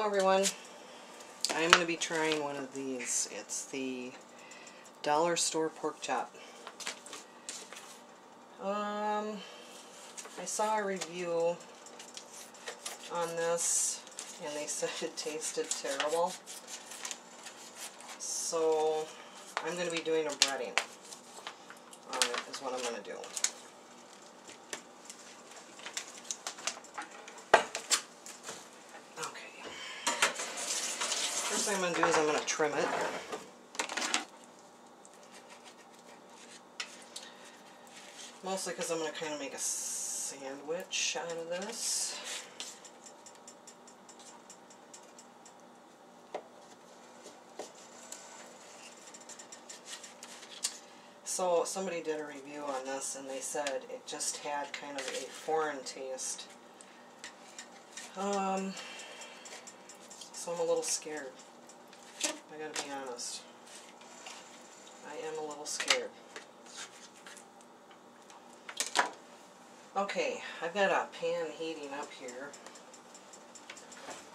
Hello everyone. I'm going to be trying one of these. It's the dollar store pork chop. I saw a review on this and they said it tasted terrible. So I'm going to be doing a breading on it is what I'm going to do. First thing I'm going to do is I'm going to trim it. Mostly because I'm going to kind of make a sandwich out of this. So somebody did a review on this and they said it just had kind of a foreign taste. So I'm a little scared. I gotta be honest. I am a little scared. Okay, I've got a pan heating up here.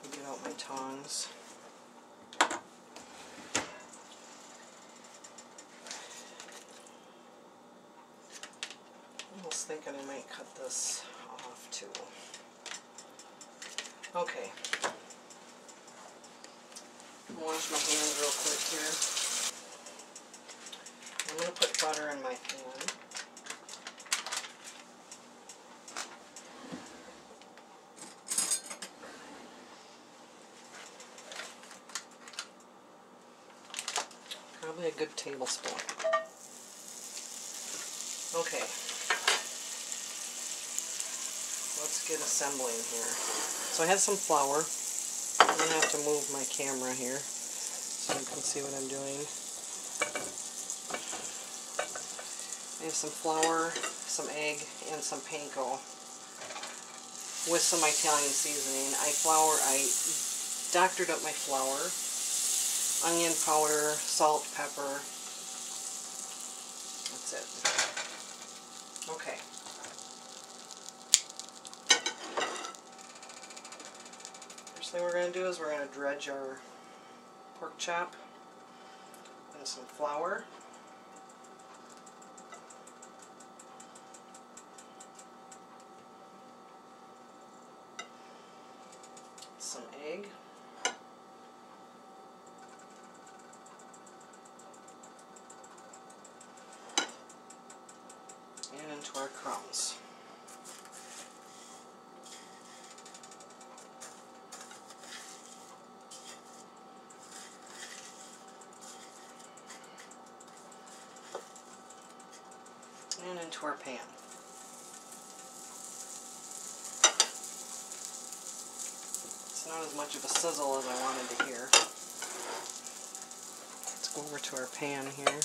Let me get out my tongs. I was thinking I might cut this off too. Okay. Wash my hands real quick here. I'm going to put butter in my pan. Probably a good tablespoon. Okay. Let's get assembling here. So I have some flour. I'm going to have to move my camera here so you can see what I'm doing. I have some flour, some egg, and some panko with some Italian seasoning. I doctored up my flour, onion powder, salt, pepper. That's it. Okay. Thing we're going to do is we're going to dredge our pork chop in some flour. Some egg. And into our crumbs. And into our pan. It's not as much of a sizzle as I wanted to hear. Let's go over to our pan here.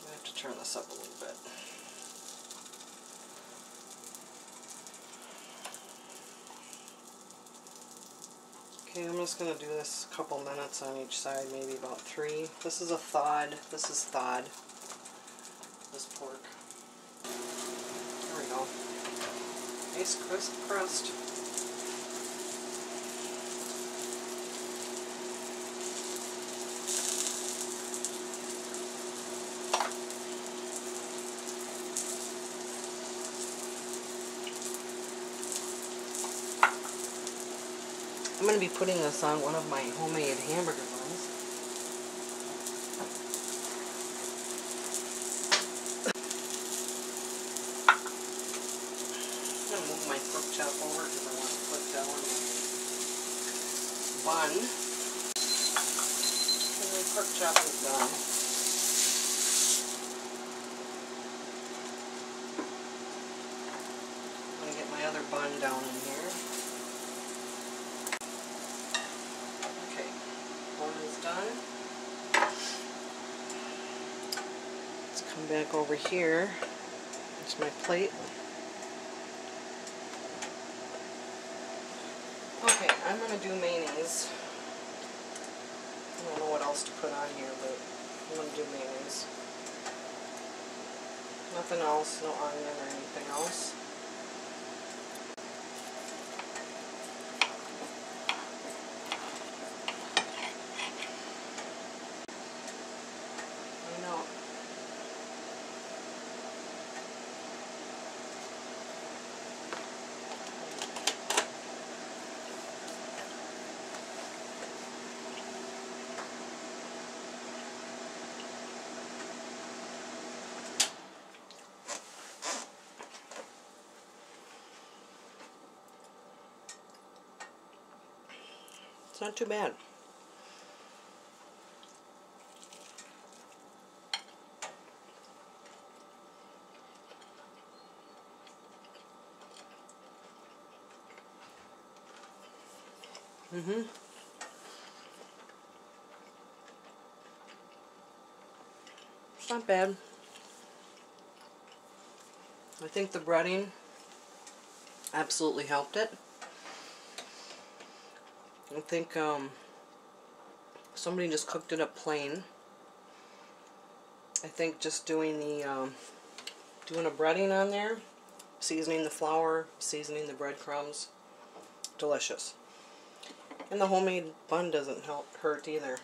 I have to turn this up a little bit. I'm just going to do this a couple minutes on each side, maybe about 3. This is thawed, this pork. There we go. Nice crisp crust. I'm going to be putting this on one of my homemade hamburger buns. I'm going to move my pork chop over because I want to put that on my bun. And my pork chop is done. I'm going to get my other bun down in here. Let's come back over here. That's my plate. Okay, I'm going to do mayonnaise. I don't know what else to put on here, but I'm going to do mayonnaise. Nothing else, no onion or anything else. It's not too bad. It's not bad. I think the breading absolutely helped it. I think somebody just cooked it up plain. I think just doing the doing a breading on there, seasoning the flour, seasoning the breadcrumbs, delicious. And the homemade bun doesn't hurt either.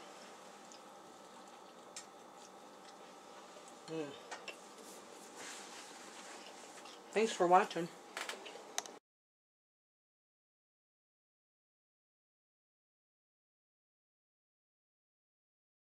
Thanks for watching.